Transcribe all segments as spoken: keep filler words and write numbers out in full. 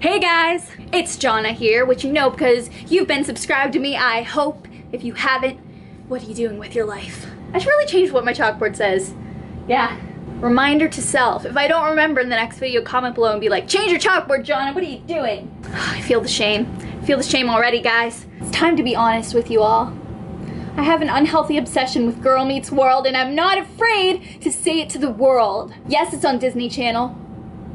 Hey guys, it's Jonna here, which you know because you've been subscribed to me, I hope. If you haven't, what are you doing with your life? I should really change what my chalkboard says. Yeah, reminder to self. If I don't remember in the next video, comment below and be like, change your chalkboard, Jonna, what are you doing? I feel the shame. I feel the shame already, guys. It's time to be honest with you all. I have an unhealthy obsession with Girl Meets World, and I'm not afraid to say it to the world. Yes, it's on Disney Channel.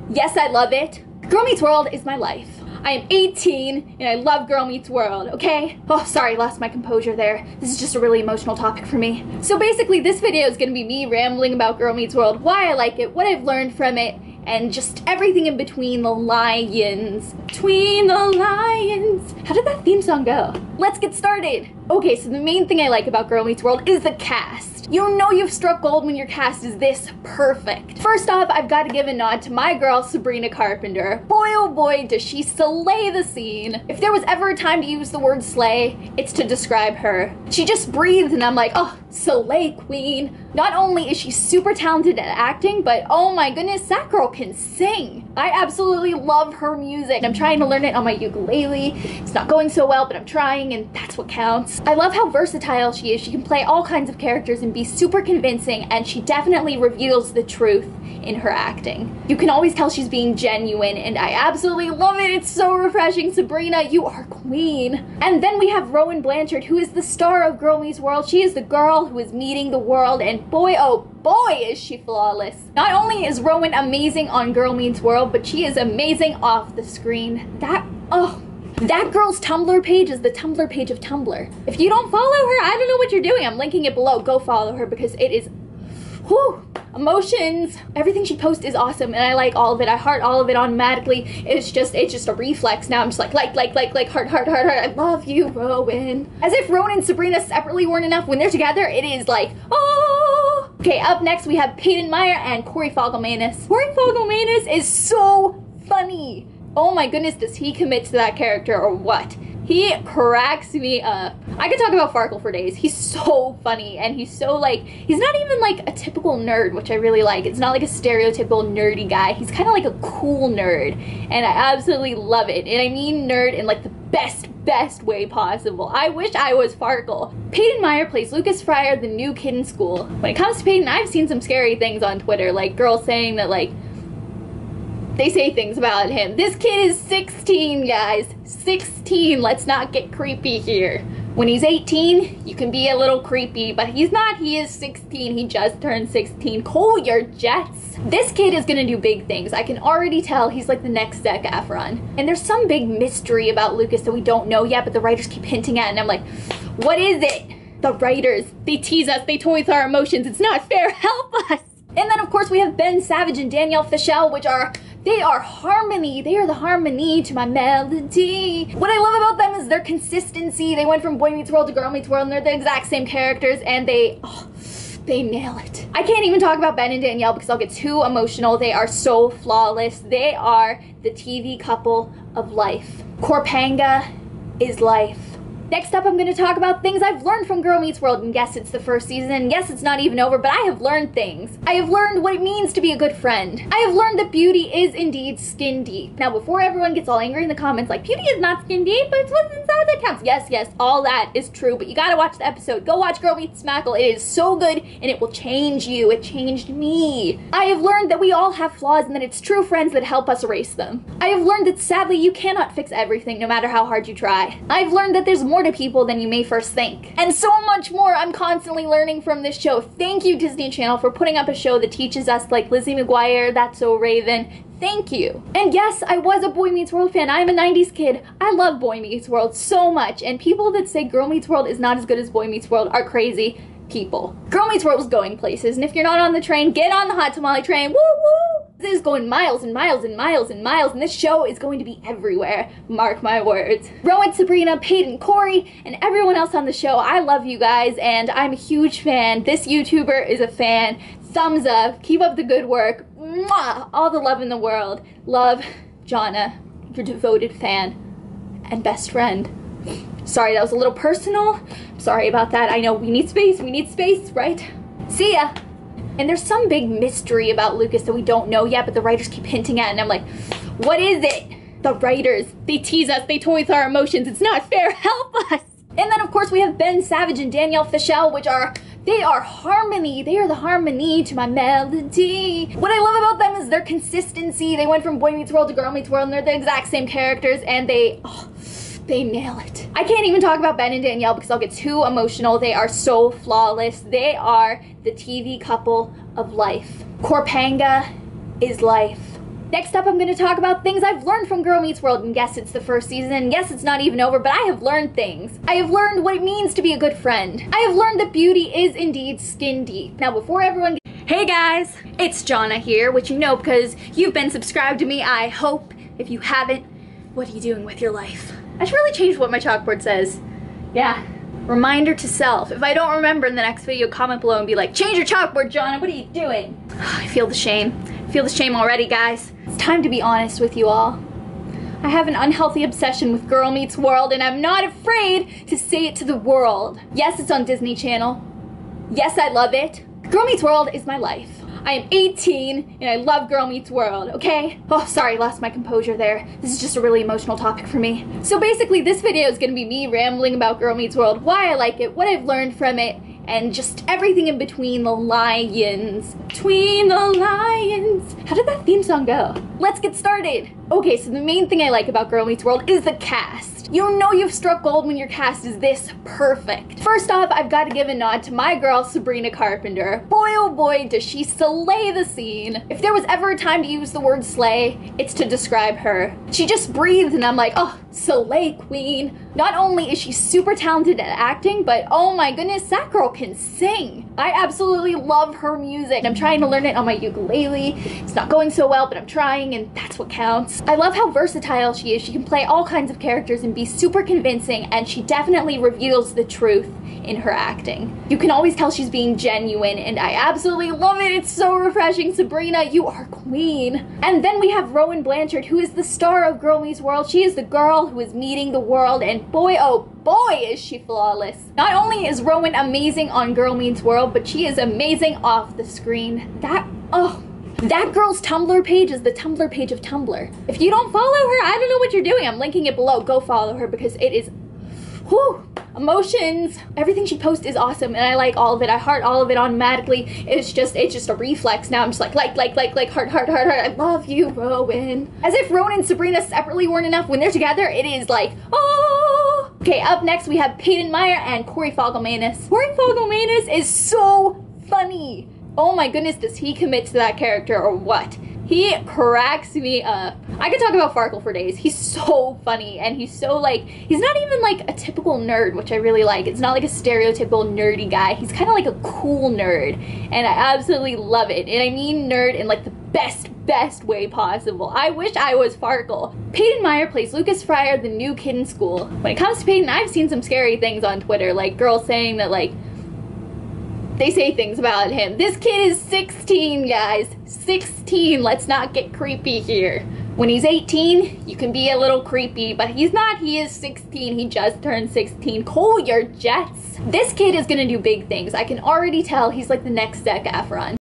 Yes, I love it. Girl Meets World is my life. I am eighteen and I love Girl Meets World, okay? Oh, sorry, lost my composure there. This is just a really emotional topic for me. So basically this video is gonna be me rambling about Girl Meets World, why I like it, what I've learned from it, and just everything in between the lions. Between the lions. How did that theme song go? Let's get started. Okay, so the main thing I like about Girl Meets World is the cast. You know you've struck gold when your cast is this perfect. First off, I've got to give a nod to my girl, Sabrina Carpenter. Boy, oh boy, does she slay the scene. If there was ever a time to use the word slay, it's to describe her. She just breathed and I'm like, oh, slay queen. Not only is she super talented at acting, but oh my goodness, that girl can sing. I absolutely love her music. I'm trying to learn it on my ukulele. It's not going so well, but I'm trying, and that's what counts. I love how versatile she is. She can play all kinds of characters and be super convincing, and she definitely reveals the truth in her acting. You can always tell she's being genuine, and I absolutely love it. It's so refreshing. Sabrina, you are queen. And then we have Rowan Blanchard, who is the star of Girl Meets World. She is the girl who is meeting the world, and boy, oh boy, is she flawless. Not only is Rowan amazing on Girl Meets World, but she is amazing off the screen. That, oh. That girl's Tumblr page is the Tumblr page of Tumblr. If you don't follow her, I don't know what you're doing. I'm linking it below. Go follow her because it is, whew, emotions. Everything she posts is awesome and I like all of it. I heart all of it automatically. It's just, it's just a reflex now. I'm just like, like, like, like, like, heart, heart, heart, heart. I love you, Rowan. As if Rowan and Sabrina separately weren't enough, when they're together, it is like, oh. Okay, up next we have Peyton Meyer and Corey Fogelmanis. Corey Fogelmanis is so funny. Oh my goodness, does he commit to that character or what? He cracks me up. I could talk about Farkle for days. He's so funny and he's so like, he's not even like a typical nerd, which I really like. It's not like a stereotypical nerdy guy. He's kind of like a cool nerd and I absolutely love it. And I mean nerd in like the best, best way possible. I wish I was Farkle. Peyton Meyer plays Lucas Fryer, the new kid in school. When it comes to Peyton, I've seen some scary things on Twitter, like girls saying that like, they say things about him. This kid is sixteen, guys. sixteen, let's not get creepy here. When he's eighteen, you can be a little creepy, but he's not, he is sixteen. He just turned sixteen. Cool your jets. This kid is gonna do big things. I can already tell he's like the next Zac Efron. And there's some big mystery about Lucas that we don't know yet, but the writers keep hinting at it, and I'm like, what is it? The writers, they tease us, they toy with our emotions. It's not fair, help us. And then of course we have Ben Savage and Danielle Fishel, which are, they are harmony. They are the harmony to my melody. What I love about them is their consistency. They went from Boy Meets World to Girl Meets World and they're the exact same characters and they, oh, they nail it. I can't even talk about Ben and Danielle because I'll get too emotional. They are so flawless. They are the T V couple of life. Corpanga is life. Next up, I'm gonna talk about things I've learned from Girl Meets World, and yes, it's the first season, and yes, it's not even over, but I have learned things. I have learned what it means to be a good friend. I have learned that beauty is indeed skin deep. Now, before everyone gets all angry in the comments, like, beauty is not skin deep, but it's what's inside that counts. Yes, yes, all that is true, but you gotta watch the episode. Go watch Girl Meets Smackle. It is so good, and it will change you. It changed me. I have learned that we all have flaws, and that it's true friends that help us erase them. I have learned that, sadly, you cannot fix everything, no matter how hard you try. I've learned that there's more to people than you may first think. And so much more I'm constantly learning from this show. Thank you, Disney Channel, for putting up a show that teaches us like Lizzie McGuire, That's So Raven. Thank you. And yes, I was a Boy Meets World fan. I'm a nineties kid. I love Boy Meets World so much. And people that say Girl Meets World is not as good as Boy Meets World are crazy people. Girl Meets World is going places. And if you're not on the train, get on the hot tamale train. Woo woo! This is going miles and miles and miles and miles, and this show is going to be everywhere. Mark my words. Rowan, Sabrina, Peyton, Corey, and everyone else on the show, I love you guys, and I'm a huge fan. This YouTuber is a fan. Thumbs up. Keep up the good work. Mwah! All the love in the world. Love, Jonna, your devoted fan and best friend. Sorry, that was a little personal. Sorry about that. I know we need space. We need space, right? See ya. And there's some big mystery about Lucas that we don't know yet, but the writers keep hinting at it, and I'm like, what is it? The writers, they tease us, they toy with our emotions, it's not fair, help us! And then of course we have Ben Savage and Danielle Fishel, which are, they are harmony, they are the harmony to my melody. What I love about them is their consistency. They went from Boy Meets World to Girl Meets World and they're the exact same characters and they, oh, they nail it. I can't even talk about Ben and Danielle because I'll get too emotional. They are so flawless. They are the T V couple of life. Corpanga is life. Next up, I'm going to talk about things I've learned from Girl Meets World, and yes, it's the first season, and yes, it's not even over, but I have learned things. I have learned what it means to be a good friend. I have learned that beauty is indeed skin deep. Now, before everyone gets... Hey guys, it's Jonna here, which you know because you've been subscribed to me, I hope. If you haven't, what are you doing with your life? I should really change what my chalkboard says. Yeah. Reminder to self. If I don't remember in the next video, comment below and be like, change your chalkboard, Jonna, what are you doing? I feel the shame. I feel the shame already, guys. It's time to be honest with you all. I have an unhealthy obsession with Girl Meets World and I'm not afraid to say it to the world. Yes, it's on Disney Channel. Yes, I love it. Girl Meets World is my life. I am eighteen and I love Girl Meets World, okay? Oh, sorry, lost my composure there. This is just a really emotional topic for me. So basically this video is gonna be me rambling about Girl Meets World, why I like it, what I've learned from it, and just everything in between the lions. Between the lions. How did that theme song go? Let's get started. Okay, so the main thing I like about Girl Meets World is the cast. You know you've struck gold when your cast is this perfect. First off, I've got to give a nod to my girl, Sabrina Carpenter. Boy, oh boy, does she slay the scene. If there was ever a time to use the word slay, it's to describe her. She just breathes and I'm like, oh, slay queen. Not only is she super talented at acting, but oh my goodness, that girl can sing. I absolutely love her music. I'm trying to learn it on my ukulele. It's not going so well, but I'm trying and that's what counts. I love how versatile she is. She can play all kinds of characters and be super convincing, and she definitely reveals the truth in her acting. You can always tell she's being genuine and I absolutely love it. It's so refreshing. Sabrina, you are queen. And then we have Rowan Blanchard, who is the star of Girl Meets World. She is the girl who is meeting the world, and boy oh boy is she flawless. Not only is Rowan amazing on Girl Meets World, but she is amazing off the screen. That, oh, that girl's Tumblr page is the Tumblr page of Tumblr. If you don't follow her, I don't know what you're doing. I'm linking it below. Go follow her because it is, whew, emotions. Everything she posts is awesome and I like all of it. I heart all of it automatically. It's just, it's just a reflex now. I'm just like, like, like, like, like, heart, heart, heart, heart. I love you, Rowan. As if Rowan and Sabrina separately weren't enough, when they're together, it is like, oh. Okay, up next we have Peyton Meyer and Corey Fogelmanis. Corey Fogelmanis is so funny. Oh my goodness, does he commit to that character or what? He cracks me up. I could talk about Farkle for days. He's so funny and he's so like, he's not even like a typical nerd, which I really like. It's not like a stereotypical nerdy guy. He's kind of like a cool nerd and I absolutely love it. And I mean nerd in like the best, best way possible. I wish I was Farkle. Peyton Meyer plays Lucas Fryer, the new kid in school. When it comes to Peyton, I've seen some scary things on Twitter, like girls saying that like, they say things about him. This kid is sixteen, guys. sixteen, let's not get creepy here. When he's eighteen, you can be a little creepy, but he's not, he is sixteen. He just turned sixteen. Cool your jets. This kid is gonna do big things. I can already tell he's like the next Zac Efron.